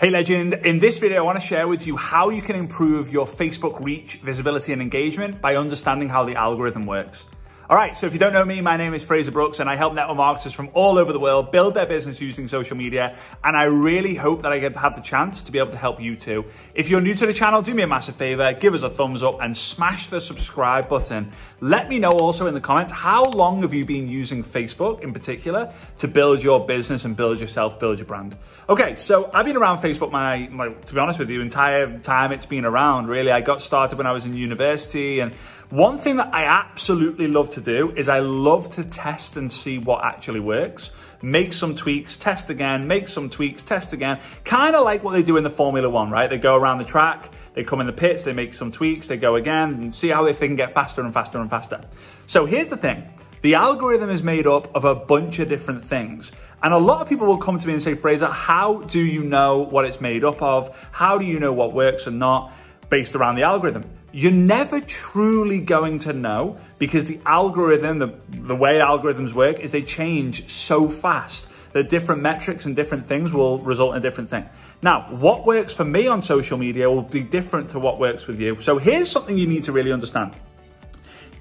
Hey legend, in this video I want to share with you how you can improve your Facebook reach, visibility and engagement by understanding how the algorithm works. All right, so if you don't know me, my name is Frazer Brookes and I help network marketers from all over the world build their business using social media, and I really hope that I have the chance to be able to help you too. If you're new to the channel, do me a massive favor, give us a thumbs up and smash the subscribe button. Let me know also in the comments, how long have you been using Facebook in particular to build your business and build yourself, build your brand? Okay, so I've been around Facebook to be honest with you, entire time it's been around really. I got started when I was in university, and one thing that I absolutely love to do is I love to test and see what actually works. Make some tweaks, test again, make some tweaks, test again. Kind of like what they do in the Formula One, right? They go around the track, they come in the pits, they make some tweaks, they go again and see how they can get faster and faster and faster. So here's the thing. The algorithm is made up of a bunch of different things. And a lot of people will come to me and say, Frazer, how do you know what it's made up of? How do you know what works and not based around the algorithm? You're never truly going to know, because the algorithm, the way algorithms work is they change so fast that different metrics and different things will result in a different thing. Now, what works for me on social media will be different to what works with you. So here's something you need to really understand.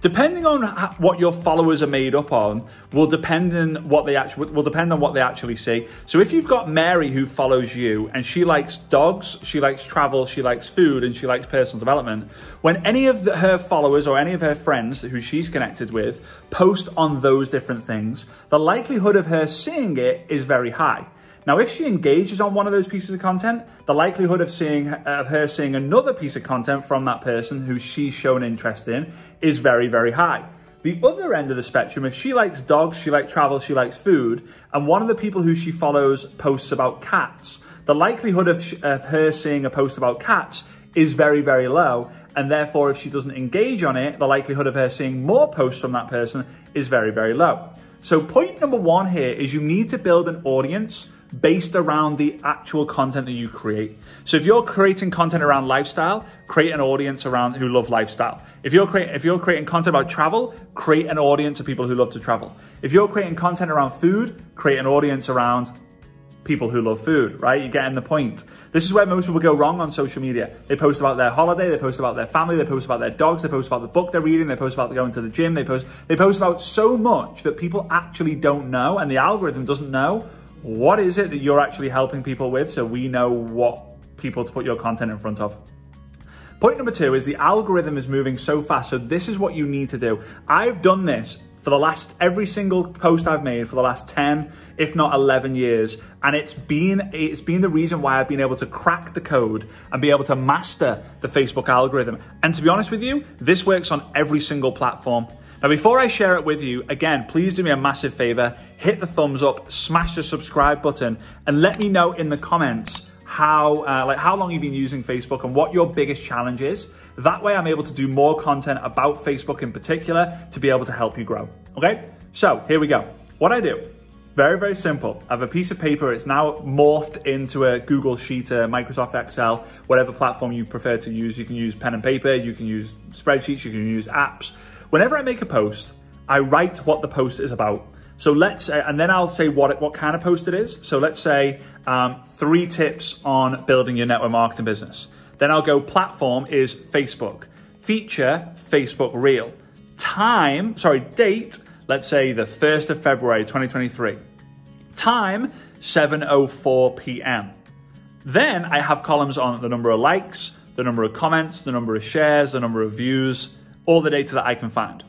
Depending on what your followers are made up on will depend on what they actually see. So if you've got Mary who follows you and she likes dogs, she likes travel, she likes food, and she likes personal development, when any of her followers or any of her friends who she's connected with post on those different things, the likelihood of her seeing it is very high. Now, if she engages on one of those pieces of content, the likelihood of her seeing another piece of content from that person who she's shown interest in is very, very high. The other end of the spectrum, if she likes dogs, she likes travel, she likes food, and one of the people who she follows posts about cats, the likelihood of her seeing a post about cats is very, very low. And therefore, if she doesn't engage on it, the likelihood of her seeing more posts from that person is very, very low. So point number one here is you need to build an audience based around the actual content that you create. So if you're creating content around lifestyle, create an audience around who love lifestyle. If you're creating content about travel, create an audience of people who love to travel. If you're creating content around food, create an audience around people who love food, right? You're getting the point. This is where most people go wrong on social media. They post about their holiday, they post about their family, they post about their dogs, they post about the book they're reading, they post about going to the gym, they post about so much that people actually don't know, and the algorithm doesn't know what is it that you're actually helping people with, so we know what people to put your content in front of. Point number two is the algorithm is moving so fast, so this is what you need to do. I've done this for every single post I've made for the last 10, if not 11 years. And it's been the reason why I've been able to crack the code and be able to master the Facebook algorithm. And to be honest with you, this works on every single platform. Now, before I share it with you, again, please do me a massive favor, hit the thumbs up, smash the subscribe button, and let me know in the comments how long you've been using Facebook and what your biggest challenge is. That way I'm able to do more content about Facebook in particular to be able to help you grow. Okay, so here we go. What I do, very, very simple. I have a piece of paper. It's now morphed into a Google Sheet, a Microsoft Excel, whatever platform you prefer to use. You can use pen and paper, you can use spreadsheets, you can use apps. Whenever I make a post, I write what the post is about. So and then I'll say what kind of post it is. So let's say 3 tips on building your network marketing business. Then I'll go platform is Facebook. Feature, Facebook Reel. Date, let's say the 1st of February, 2023. Time, 7:04 p.m. Then I have columns on the number of likes, the number of comments, the number of shares, the number of views, all the data that I can find.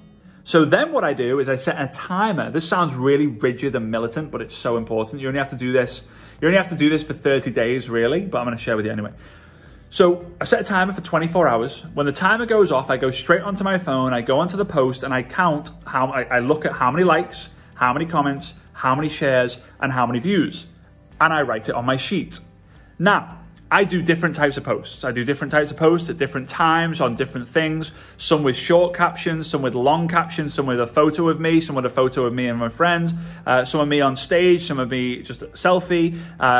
So then what I do is I set a timer. This sounds really rigid and militant, but it's so important. You only have to do this for 30 days really, but I'm going to share with you anyway. So I set a timer for 24 hours. When the timer goes off, I go straight onto my phone, I go onto the post, and I count I look at how many likes, how many comments, how many shares, and how many views. And I write it on my sheet. Now, I do different types of posts. I do different types of posts at different times on different things, some with short captions, some with long captions, some with a photo of me, some with a photo of me and my friends, some of me on stage, some of me just a selfie,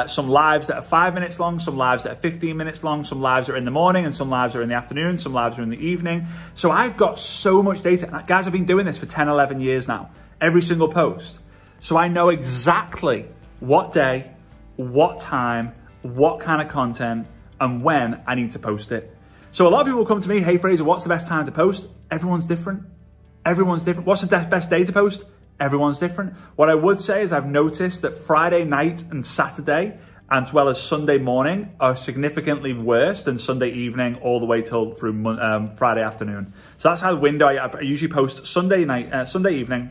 some lives that are 5 minutes long, some lives that are 15 minutes long, some lives are in the morning and some lives are in the afternoon, some lives are in the evening. So I've got so much data. Guys, I've been doing this for 10, 11 years now, every single post. So I know exactly what day, what time, what kind of content, and when I need to post it. So a lot of people come to me, hey Frazer, what's the best time to post? Everyone's different. Everyone's different. What's the best day to post? Everyone's different. What I would say is I've noticed that Friday night and Saturday, as well as Sunday morning, are significantly worse than Sunday evening all the way till through Friday afternoon. So that's how the window I usually post Sunday night, Sunday evening,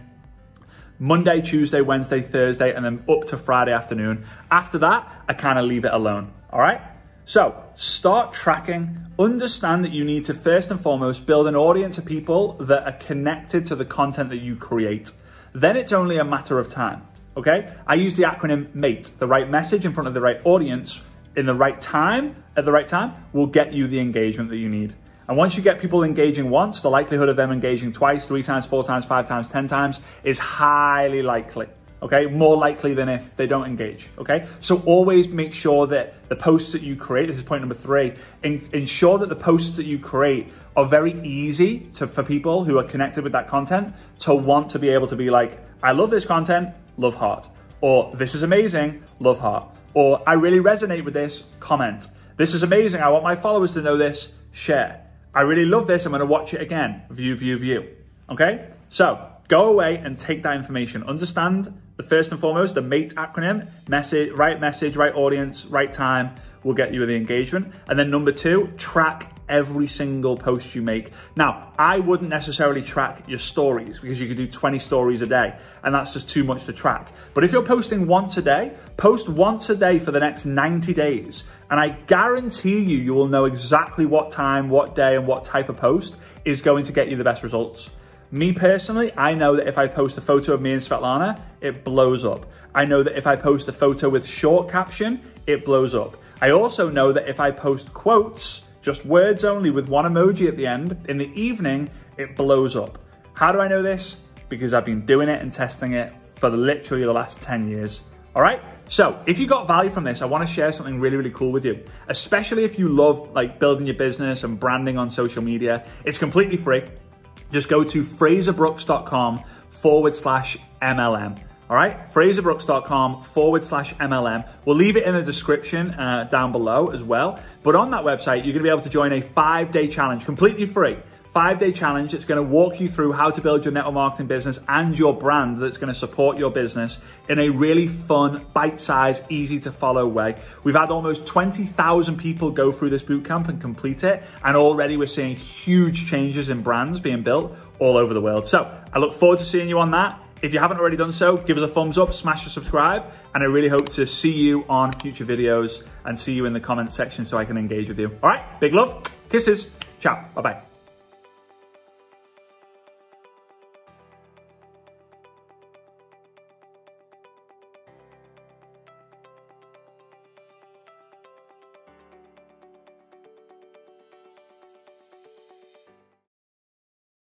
Monday, Tuesday, Wednesday, Thursday, and then up to Friday afternoon. After that, I kind of leave it alone, all right? So start tracking, understand that you need to first and foremost build an audience of people that are connected to the content that you create. Then it's only a matter of time, okay? I use the acronym MATE, the right message in front of the right audience in the right time, at the right time, will get you the engagement that you need. And once you get people engaging once, the likelihood of them engaging twice, 3 times, 4 times, 5 times, 10 times is highly likely, okay? More likely than if they don't engage, okay? So always make sure that the posts that you create, this is point number 3, ensure that the posts that you create are very easy for people who are connected with that content to want to be able to be like, I love this content, love heart. Or this is amazing, love heart. Or I really resonate with this, comment. This is amazing, I want my followers to know this, share. I really love this, I'm gonna watch it again. View, view, view, okay? So go away and take that information. Understand the first and foremost, the MATE acronym, message, right audience, right time, will get you the engagement. And then number 2, track every single post you make. Now, I wouldn't necessarily track your stories because you could do 20 stories a day and that's just too much to track. But if you're posting once a day, post once a day for the next 90 days. And I guarantee you, you will know exactly what time, what day, and what type of post is going to get you the best results. Me personally, I know that if I post a photo of me and Svetlana, it blows up. I know that if I post a photo with short caption, it blows up. I also know that if I post quotes, just words only with one emoji at the end, in the evening, it blows up. How do I know this? Because I've been doing it and testing it for literally the last 10 years. All right? So if you got value from this, I want to share something really, really cool with you, especially if you love like building your business and branding on social media. It's completely free. Just go to FrazerBrookes.com/MLM. All right, FrazerBrookes.com/MLM. We'll leave it in the description down below as well. But on that website, you're gonna be able to join a 5-day challenge, completely free. 5-day challenge, it's gonna walk you through how to build your network marketing business and your brand that's gonna support your business in a really fun, bite-sized, easy to follow way. We've had almost 20,000 people go through this bootcamp and complete it. And already we're seeing huge changes in brands being built all over the world. So I look forward to seeing you on that. If you haven't already done so, give us a thumbs up, smash the subscribe, and I really hope to see you on future videos and see you in the comments section so I can engage with you. All right, big love, kisses, ciao, bye-bye.